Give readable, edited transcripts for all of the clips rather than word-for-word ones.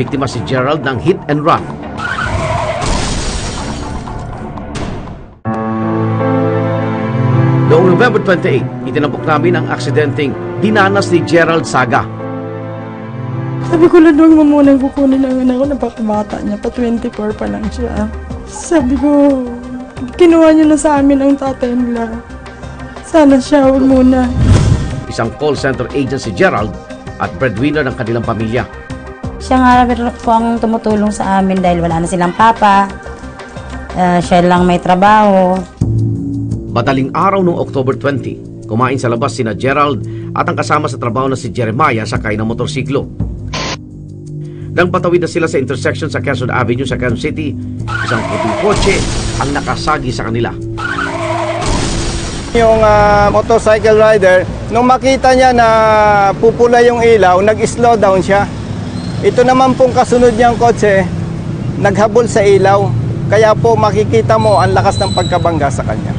Biktima si Gerald ng hit and run. Noong November 28, itinampok namin ang aksidenteng dinanas ni Gerald Saga. Sabi ko lang doon, mamunay kukunin ang anak ko, napakabata niya, pa 24 pa lang siya. Sabi ko, kinuha niyo na sa amin ang tatay nila. Sana siya, huwag muna. Isang call center agent si Gerald at breadwinner ng kanilang pamilya. Siya nga po ang tumutulong sa amin dahil wala na silang papa. Siya lang may trabaho. Madaling araw noong October 20, kumain sa labas sina Gerald at ang kasama sa trabaho na si Jeremiah sakay ng motorsiklo. Nang patawid na sila sa intersection sa Quezon Avenue sa Quezon City, isang puting kotse ang nakasagi sa kanila. Yung motorcycle rider, nung makita niya na pupula yung ilaw, nag-slow down siya. Ito naman pong kasunod niyang kotse, naghabol sa ilaw. Kaya po makikita mo ang lakas ng pagkabangga sa kanya.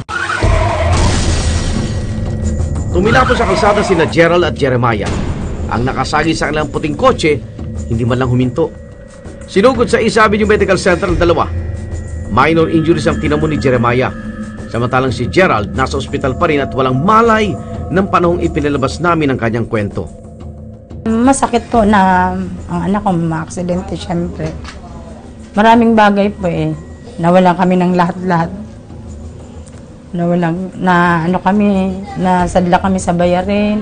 Tumilapon sa kalsada sina Gerald at Jeremiah. Ang nakasagi sa kanilang puting kotse, hindi man lang huminto. Sinugod sa East Avenue Medical Center ang dalawa. Minor injuries ang tinamo ni Jeremiah. Samantalang si Gerald nasa ospital pa rin at walang malay ng panahong ipinalabas namin ang kanyang kwento. Masakit po na ang anak ko ma-aksidente syempre. Maraming bagay po eh. Nawalan kami ng lahat-lahat. Nasadla kami sa bayarin.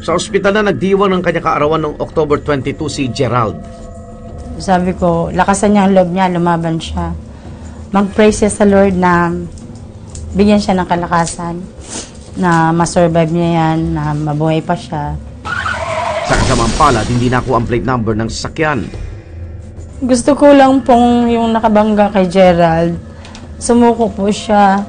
Sa ospital na nagdiwang ng kanya kaarawan noong October 22 si Gerald. Sabi ko, lakasan niya ang loob niya, lumaban siya. Mag-pray siya sa Lord na bigyan siya ng kalakasan, na masurvive niya yan, na mabuhay pa siya. Sa kasamang palad, hindi na ako ang plate number ng sasakyan. Gusto ko lang pong yung nakabangga kay Gerald. Sumuko po siya.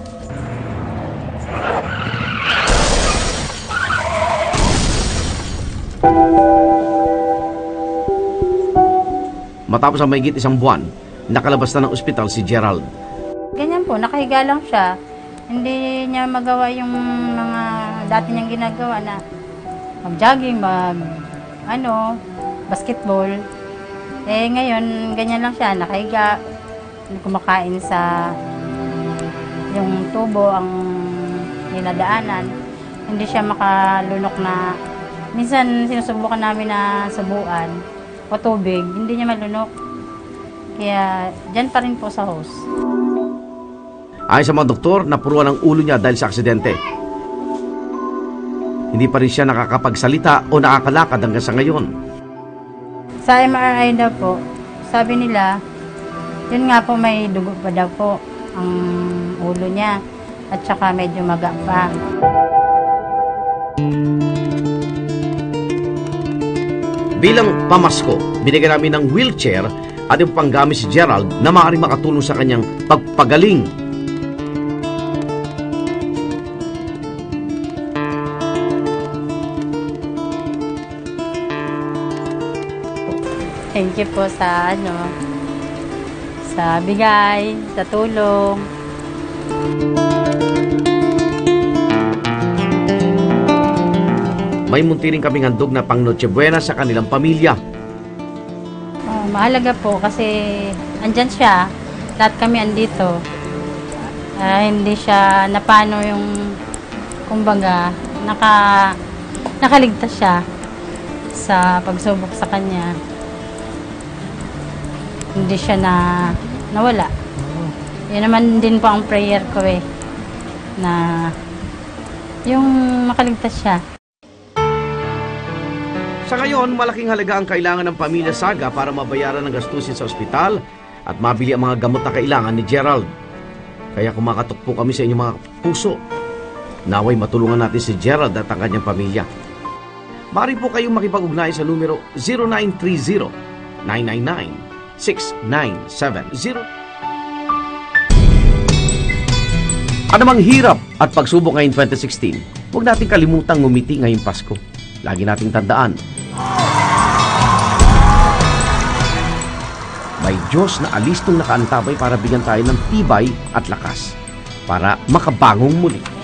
Matapos ang mahigit isang buwan, nakalabas na ng ospital si Gerald. Ganyan po, nakahiga lang siya. Hindi niya magawa yung mga dati niyang ginagawa na mag-jogging, basketball. Eh ngayon, ganyan lang siya, nakahiga. Kumakain sa yung tubo ang dinadaanan. Hindi siya makalunok na. Minsan sinusubukan namin na subuan o tubig, hindi niya malunok. Kaya dyan pa rin po sa house. Ayon sa mga doktor, napuruan ang ulo niya dahil sa aksidente. Hindi pa rin siya nakakapagsalita o nakakalakad hanggang sa ngayon. Sa MRI daw po, sabi nila, yun nga po may dugo pa daw po ang ulo niya at saka medyo maga pa. Bilang pamasko, binigyan namin ng wheelchair at yung panggamit si Gerald na maaaring makatulong sa kanyang pagpagaling. Thank you po sa sa bigay, sa tulong. May munti rin kaming handog na pang Noche Buena sa kanilang pamilya. Mahalaga po kasi andyan siya. Lahat kami andito. Hindi siya napano yung kumbaga. Nakaligtas siya sa pagsubok sa kanya. Hindi siya nawala. Yun naman din po ang prayer ko eh. Na yung makaligtas siya. Sa ngayon, malaking halaga ang kailangan ng pamilya Saga para mabayaran ang gastusin sa ospital at mabili ang mga gamot na kailangan ni Gerald. Kaya kumakatok po kami sa inyong mga puso. Naway matulungan natin si Gerald at ang kanyang pamilya. Maaari po kayong makipag-ugnayan sa numero 0930-999-6970. Anumang hirap at pagsubok ngayong 2016, huwag natin kalimutang ngumiti ngayong Pasko. Lagi nating tandaan, may Diyos na alistong nakaantabay para bigyan tayo ng tibay at lakas para makabangong muli.